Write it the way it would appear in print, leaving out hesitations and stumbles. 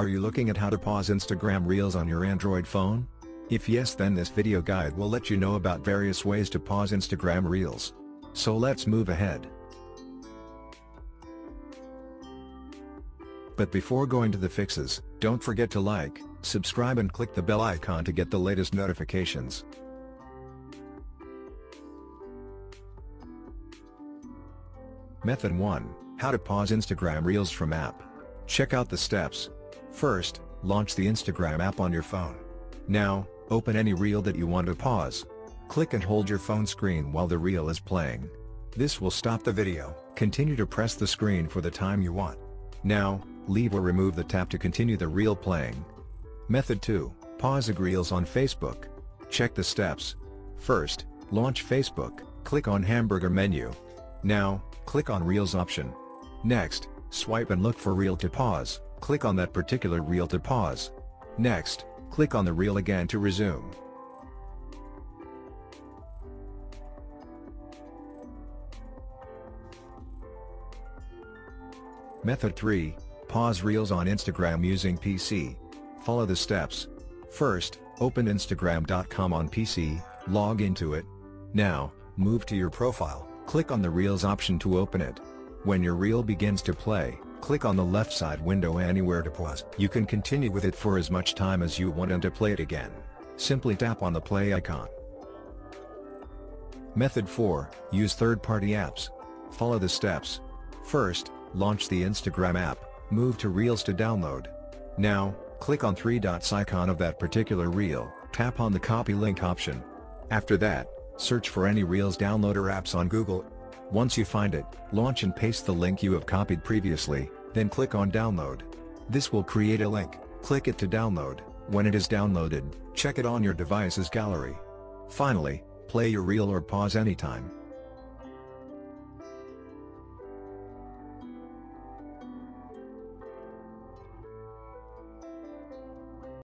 Are you looking at how to pause Instagram Reels on your Android phone? If yes, then this video guide will let you know about various ways to pause Instagram Reels. So let's move ahead. But before going to the fixes, don't forget to like, subscribe and click the bell icon to get the latest notifications. Method 1. How to pause Instagram Reels from app. Check out the steps. First, launch the Instagram app on your phone. Now, open any reel that you want to pause. Click and hold your phone screen while the reel is playing. This will stop the video. Continue to press the screen for the time you want. Now, leave or remove the tap to continue the reel playing. Method 2. Pause Reels on Facebook. Check the steps. First, launch Facebook. Click on hamburger menu. Now, click on Reels option. Next, swipe and look for reel to pause. Click on that particular reel to pause. Next, click on the reel again to resume. Method 3. Pause Reels on Instagram using PC. Follow the steps. First, open Instagram.com on PC, log into it. Now, move to your profile, click on the Reels option to open it. When your reel begins to play, click on the left side window anywhere to pause. You can continue with it for as much time as you want and to play it again. Simply tap on the play icon. Method 4. Use third-party apps. Follow the steps. First, launch the Instagram app, move to Reels to download. Now, click on three dots icon of that particular reel, tap on the copy link option. After that, search for any Reels downloader apps on Google. Once you find it, launch and paste the link you have copied previously, then click on download. This will create a link, click it to download. When it is downloaded, check it on your device's gallery. Finally, play your reel or pause anytime.